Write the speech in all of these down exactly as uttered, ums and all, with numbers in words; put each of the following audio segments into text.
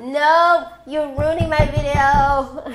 No, you're ruining my video.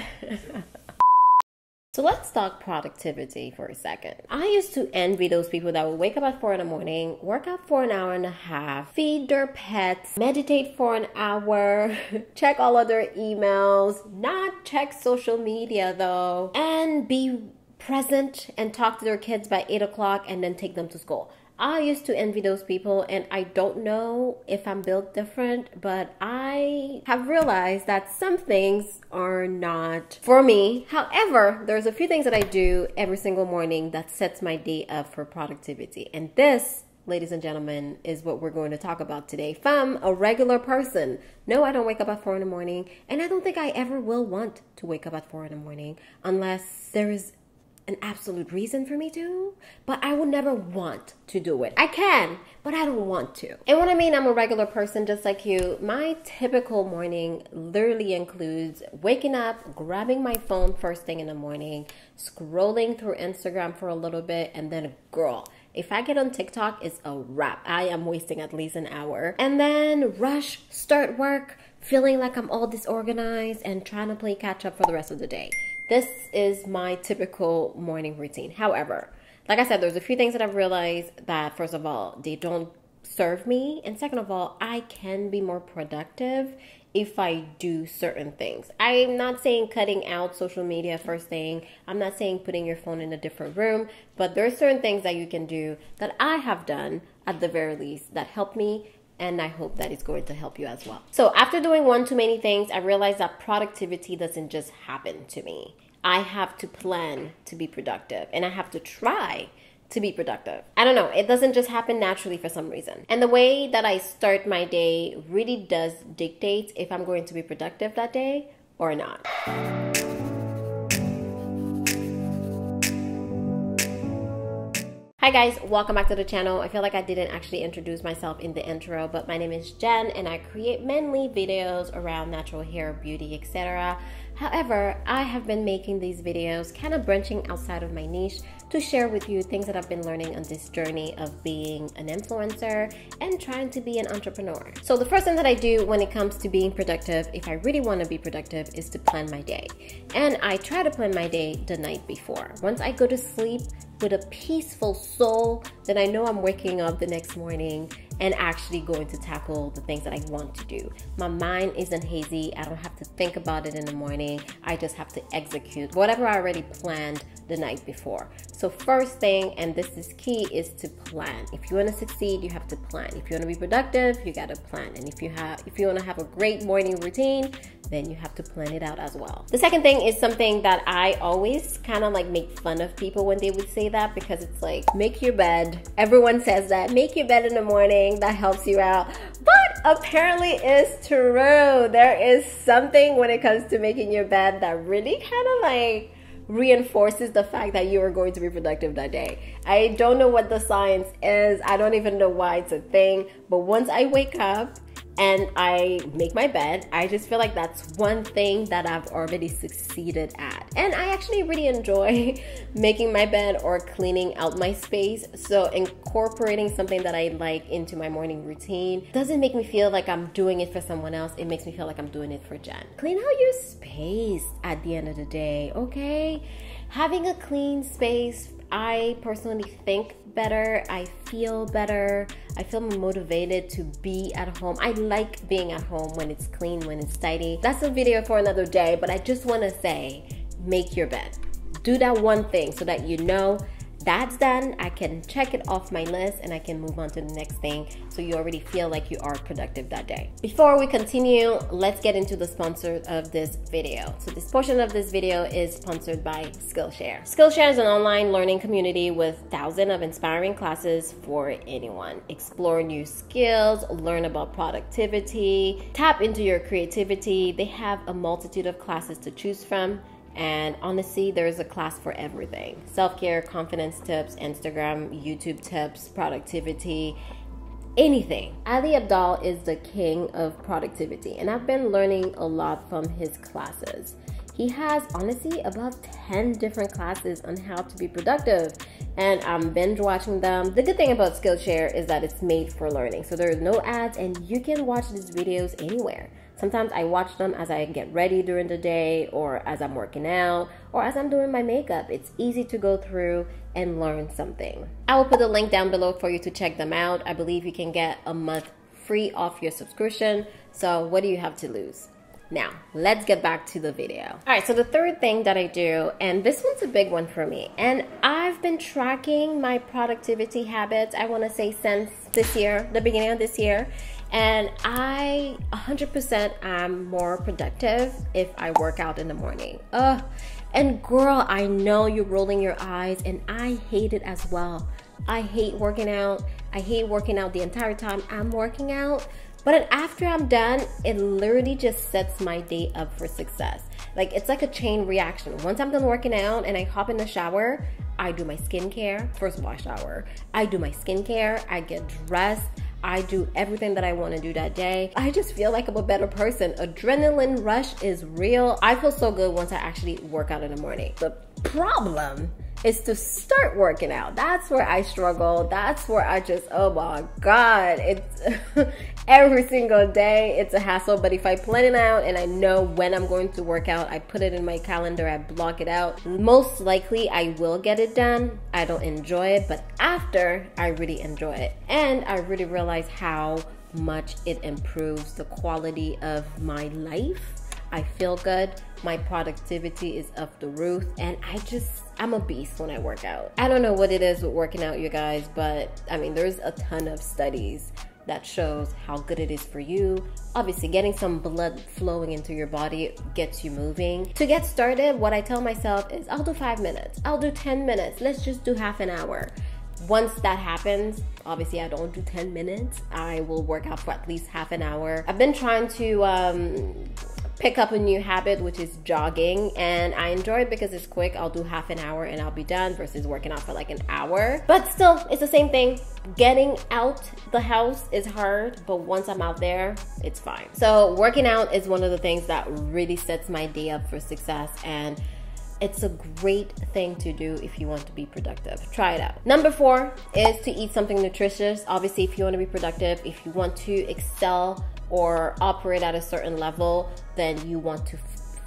So let's talk productivity for a second. I used to envy those people that would wake up at four in the morning, work out for an hour and a half, feed their pets, meditate for an hour, check all other emails, not check social media though, and be present and talk to their kids by eight o'clock and then take them to school. I used to envy those people, and I don't know if I'm built different, but I have realized that some things are not for me. However, there's a few things that I do every single morning that sets my day up for productivity. And this, ladies and gentlemen, is what we're going to talk about today from a regular person. No, I don't wake up at four in the morning, and I don't think I ever will want to wake up at four in the morning unless there is an absolute reason for me to, but I would never want to do it. I can, but I don't want to. And what I mean, I'm a regular person just like you. My typical morning literally includes waking up, grabbing my phone first thing in the morning, scrolling through Instagram for a little bit, and then, girl, if I get on TikTok, it's a wrap. I am wasting at least an hour. And then rush, start work, feeling like I'm all disorganized and trying to play catch up for the rest of the day. This is my typical morning routine. However, like I said, there's a few things that I've realized that, first of all, they don't serve me. And second of all, I can be more productive if I do certain things. I'm not saying cutting out social media first thing. I'm not saying putting your phone in a different room. But there are certain things that you can do that I have done, at the very least, that help me. And I hope that it's going to help you as well. So after doing one too many things, I realized that productivity doesn't just happen to me. I have to plan to be productive, and I have to try to be productive. I don't know, it doesn't just happen naturally for some reason. And the way that I start my day really does dictate if I'm going to be productive that day or not. Hi guys, welcome back to the channel. I feel like I didn't actually introduce myself in the intro, but my name is Jen and I create mainly videos around natural hair, beauty, et cetera. However, I have been making these videos kind of branching outside of my niche to share with you things that I've been learning on this journey of being an influencer and trying to be an entrepreneur. So the first thing that I do when it comes to being productive, if I really want to be productive, is to plan my day. And I try to plan my day the night before. Once I go to sleep with a peaceful soul, then I know I'm waking up the next morning and actually going to tackle the things that I want to do. My mind isn't hazy. I don't have to think about it in the morning. I just have to execute whatever I already planned the night before. So first thing, and this is key, is to plan. If you want to succeed, you have to plan. If you want to be productive, you got to plan. And if you have, if you want to have a great morning routine, then you have to plan it out as well. The second thing is something that I always kind of like make fun of people when they would say that, because it's like, make your bed. Everyone says that, make your bed in the morning, that helps you out. But apparently it's true. There is something when it comes to making your bed that really kind of like reinforces the fact that you are going to be productive that day. I don't know what the science is. I don't even know why it's a thing. But once I wake up and I make my bed, I just feel like that's one thing that I've already succeeded at. And I actually really enjoy making my bed or cleaning out my space. So incorporating something that I like into my morning routine doesn't make me feel like I'm doing it for someone else. It makes me feel like I'm doing it for Jen. Clean out your space at the end of the day, okay? Having a clean space, I personally think better, I feel better, I feel motivated to be at home. I like being at home when it's clean, when it's tidy. That's a video for another day, but I just want to say, make your bed. Do that one thing so that you know that's done, I can check it off my list and I can move on to the next thing, so you already feel like you are productive that day. Before we continue, let's get into the sponsor of this video. So this portion of this video is sponsored by Skillshare. Skillshare is an online learning community with thousands of inspiring classes for anyone. Explore new skills, learn about productivity, tap into your creativity. They have a multitude of classes to choose from. And honestly, there's a class for everything. Self-care, confidence tips, Instagram, YouTube tips, productivity, anything. Ali Abdaal is the king of productivity, and I've been learning a lot from his classes. He has, honestly, about ten different classes on how to be productive, and I'm binge watching them. The good thing about Skillshare is that it's made for learning, so there are no ads, and you can watch these videos anywhere. Sometimes I watch them as I get ready during the day, or as I'm working out, or as I'm doing my makeup. It's easy to go through and learn something. I will put the link down below for you to check them out. I believe you can get a month free off your subscription. So what do you have to lose? Now, let's get back to the video. All right, so the third thing that I do, and this one's a big one for me, and I've been tracking my productivity habits, I wanna say since this year, the beginning of this year, and I one hundred percent am more productive if I work out in the morning. Ugh. And girl, I know you're rolling your eyes, and I hate it as well. I hate working out. I hate working out the entire time I'm working out. But after I'm done, it literally just sets my day up for success. Like, it's like a chain reaction. Once I'm done working out and I hop in the shower, I do my skincare. First of all, I shower. I do my skincare, I get dressed, I do everything that I want to do that day. I just feel like I'm a better person. Adrenaline rush is real. I feel so good once I actually work out in the morning. The problem is to start working out. That's where I struggle. That's where I just, oh my God, it's every single day, it's a hassle. But if I plan it out and I know when I'm going to work out, I put it in my calendar, I block it out, most likely I will get it done. I don't enjoy it, but after, I really enjoy it. And I really realize how much it improves the quality of my life. I feel good, my productivity is up the roof, and I just, I'm a beast when I work out. I don't know what it is with working out, you guys, but I mean, there's a ton of studies that shows how good it is for you. Obviously, getting some blood flowing into your body gets you moving. To get started, what I tell myself is, I'll do five minutes, I'll do ten minutes, let's just do half an hour. Once that happens, obviously I don't do ten minutes, I will work out for at least half an hour. I've been trying to, um, pick up a new habit, which is jogging, and I enjoy it because it's quick. I'll do half an hour and I'll be done versus working out for like an hour. But still, it's the same thing. Getting out the house is hard, but once I'm out there, it's fine. So working out is one of the things that really sets my day up for success, and it's a great thing to do if you want to be productive. Try it out. Number four is to eat something nutritious. Obviously, if you want to be productive, if you want to excel or operate at a certain level, then you want to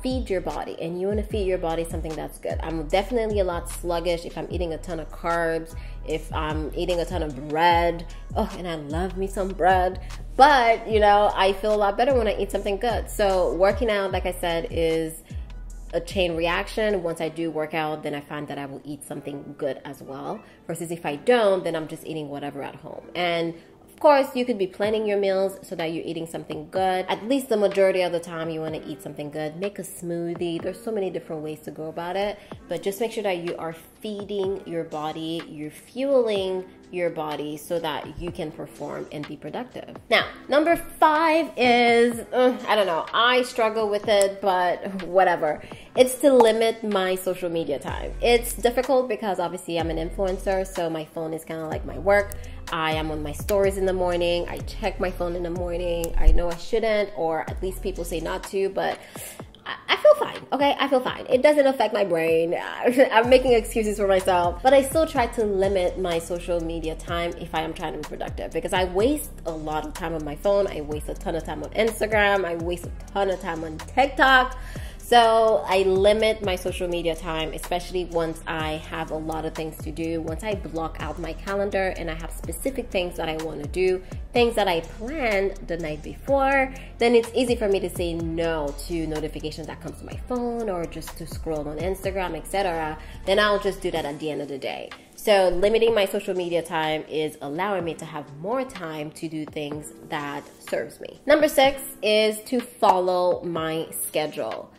feed your body, and you want to feed your body something that's good. I'm definitely a lot sluggish if I'm eating a ton of carbs, if I'm eating a ton of bread. Oh, and I love me some bread. But, you know, I feel a lot better when I eat something good. So working out, like I said, is a chain reaction. Once I do work out, then I find that I will eat something good as well. Versus if I don't, then I'm just eating whatever at home. And of course, you could be planning your meals so that you're eating something good. At least the majority of the time you want to eat something good. Make a smoothie. There's so many different ways to go about it. But just make sure that you are feeding your body, you're fueling your body so that you can perform and be productive. Now, number five is, uh, I don't know, I struggle with it, but whatever. It's to limit my social media time. It's difficult because obviously I'm an influencer, so my phone is kind of like my work. I am on my stories in the morning, I check my phone in the morning. I know I shouldn't, or at least people say not to, but I feel fine, okay? I feel fine. It doesn't affect my brain. I'm making excuses for myself, but I still try to limit my social media time if I am trying to be productive, because I waste a lot of time on my phone. I waste a ton of time on Instagram. I waste a ton of time on TikTok. So I limit my social media time, especially once I have a lot of things to do. Once I block out my calendar and I have specific things that I want to do, things that I planned the night before, then it's easy for me to say no to notifications that come to my phone, or just to scroll on Instagram, et cetera. Then I'll just do that at the end of the day. So limiting my social media time is allowing me to have more time to do things that serves me. Number six is to follow my schedule.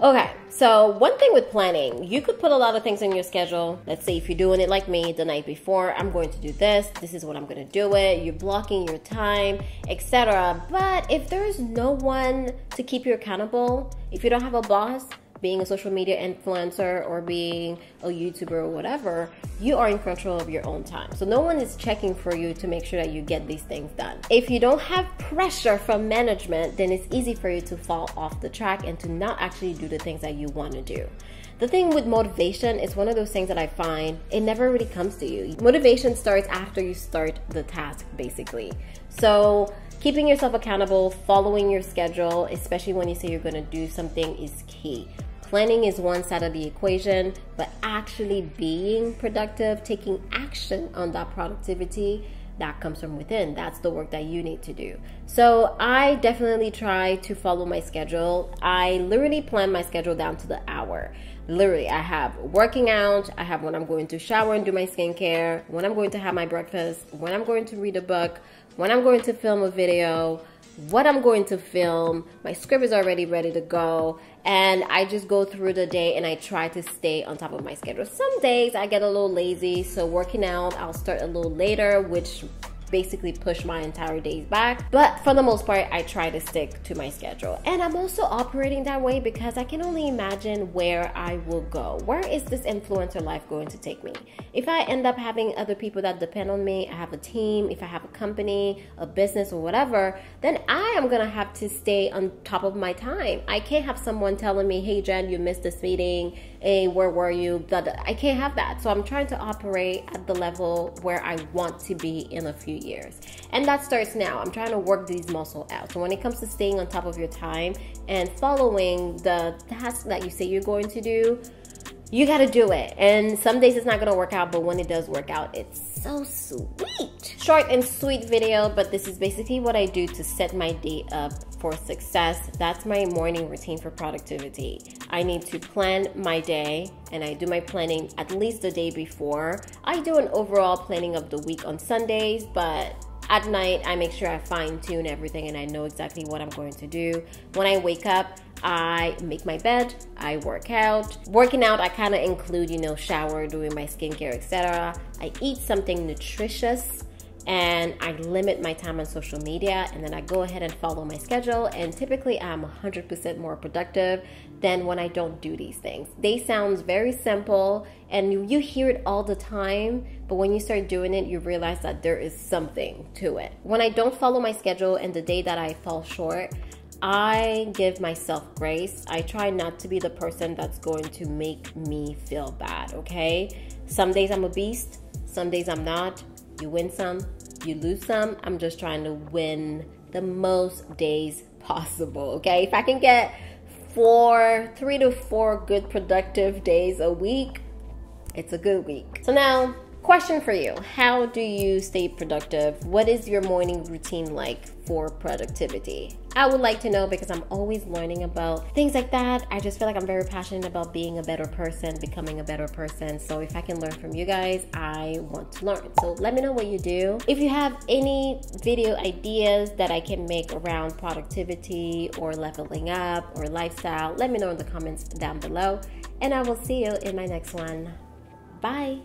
Okay, so one thing with planning, you could put a lot of things on your schedule. Let's say if you're doing it like me, the night before, I'm going to do this, this is what I'm gonna do it, you're blocking your time, et cetera. But if there's no one to keep you accountable, if you don't have a boss, being a social media influencer or being a YouTuber or whatever, you are in control of your own time. So no one is checking for you to make sure that you get these things done. If you don't have pressure from management, then it's easy for you to fall off the track and to not actually do the things that you want to do. The thing with motivation is one of those things that I find it never really comes to you. Motivation starts after you start the task, basically. So Keeping yourself accountable, following your schedule, especially when you say you're going to do something, is key. Planning is one side of the equation, but actually being productive, taking action on that productivity, that comes from within. That's the work that you need to do. So I definitely try to follow my schedule. I literally plan my schedule down to the hour. Literally, I have working out, I have when I'm going to shower and do my skincare, when I'm going to have my breakfast, when I'm going to read a book, when I'm going to film a video, what I'm going to film. My script is already ready to go, and I just go through the day and I try to stay on top of my schedule. Some days I get a little lazy, so working out, I'll start a little later, which basically push my entire days back. But for the most part, I try to stick to my schedule. And I'm also operating that way because I can only imagine where I will go. Where is this influencer life going to take me? If I end up having other people that depend on me, I have a team, if I have a company, a business or whatever, then I am gonna have to stay on top of my time. I can't have someone telling me, hey Jen, you missed this meeting, hey, where were you? I can't have that. So I'm trying to operate at the level where I want to be in a few years. And that starts now. I'm trying to work these muscles out. So when it comes to staying on top of your time and following the task that you say you're going to do, you got to do it. And some days it's not going to work out, but when it does work out, it's so sweet. Short and sweet video, but this is basically what I do to set my day up for success. That's my morning routine for productivity. I need to plan my day, and I do my planning at least the day before. I do an overall planning of the week on Sundays, but at night I make sure I fine-tune everything and I know exactly what I'm going to do. When I wake up, I make my bed, I work out. Working out, I kind of include, you know, shower, doing my skincare, et cetera. I eat something nutritious, and I limit my time on social media, and then I go ahead and follow my schedule, and typically I'm one hundred percent more productive than when I don't do these things. They sound very simple, and you, you hear it all the time, but when you start doing it, you realize that there is something to it. When I don't follow my schedule and the day that I fall short, I give myself grace. I try not to be the person that's going to make me feel bad, okay? Some days I'm a beast, some days I'm not. You win some, you lose some. I'm just trying to win the most days possible, okay? If I can get four, three to four good productive days a week, it's a good week. So now, question for you. How do you stay productive? What is your morning routine like for productivity? I would like to know, because I'm always learning about things like that. I just feel like I'm very passionate about being a better person, becoming a better person. So if I can learn from you guys, I want to learn. So let me know what you do. If you have any video ideas that I can make around productivity or leveling up or lifestyle, let me know in the comments down below. And I will see you in my next one. Bye.